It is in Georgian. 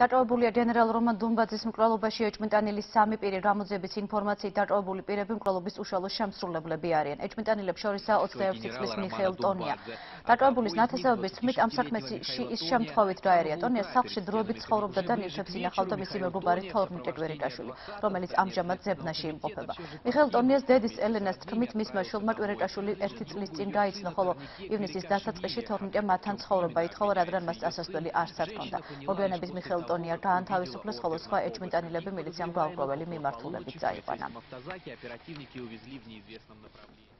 დაკავებულია გენერალ რომან დუმბაძის მკვლელობაში ეჭვმიტანილი 3 პირი, გამოძიების ინფორმაციით დაკავებული პირები მკვლელობის უშუალო შემსრულებლები არიან. ეჭვმიტანილებს შორისაა 26 წლის მიხეილ ტონია. დაკავებულის ნათესავების თქმით, ამ საქმეში ის შემთხვევით გაერია. ტონია სახლში დროებით ცხოვრობდა და ნივთებს ინახავდა მისი მეგობარი 12 კვირიკაშვილი, რომელიც ამჟამად ზებნაში იმყოფება. მიხეილ ტონიას დედის ელენას თქმით, მისმა შვილმა კვირიკაშვილი 1 წლის წინ გაიცნო, ხოლო ივნისის დასაწყისში 12 მათთან ცხოვრება ითხოვა, რადგან მას ასასვლელი არ სარწმუნდა. მოგვიანებით მიხეილ ტონია გაანთავისუფლეს, ხოლო სხვა ეჭვმიტანილები მილიციამ გაურკვეველი მიმართულებით წაიყვანა.